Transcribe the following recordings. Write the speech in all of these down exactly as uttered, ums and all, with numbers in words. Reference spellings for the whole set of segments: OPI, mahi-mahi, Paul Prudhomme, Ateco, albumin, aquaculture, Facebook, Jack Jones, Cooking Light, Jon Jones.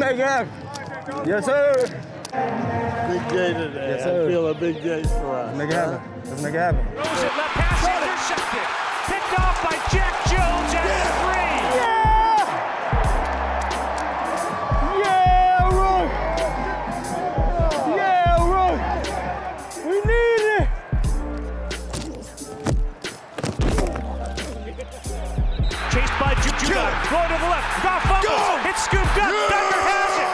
make it. Yes, sir. Big day today. Yes, sir. I feel a big day for us. Let's make it happen. Let's make it happen. Throws it, left pass intercepted. Picked off by Jack Jones at yeah. three. Yeah! Yeah, Rook! Yeah, Rook! We need it! Chased by Juju. Throw to the left. Goff fumbles. It's scooped up. Yeah. Becker has it.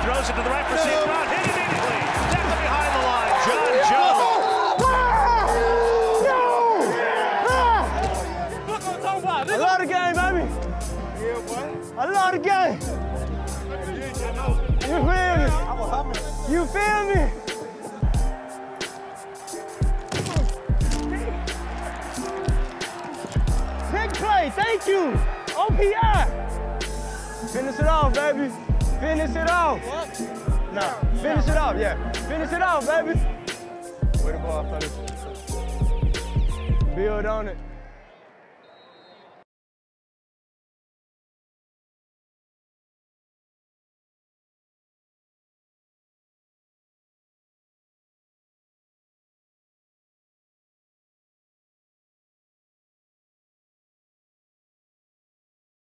Throws it to the right for Saint Brown, hit it immediately. Tackle behind the line, Jon Jones. No! I love the game, baby. Yeah, what? I love the game. You feel me? You feel me? Big play, thank you. O P I. Finish it off, baby. Finish it off. What? No, finish it off, yeah. Finish it off, baby. Where the ball, fellas. Build on it.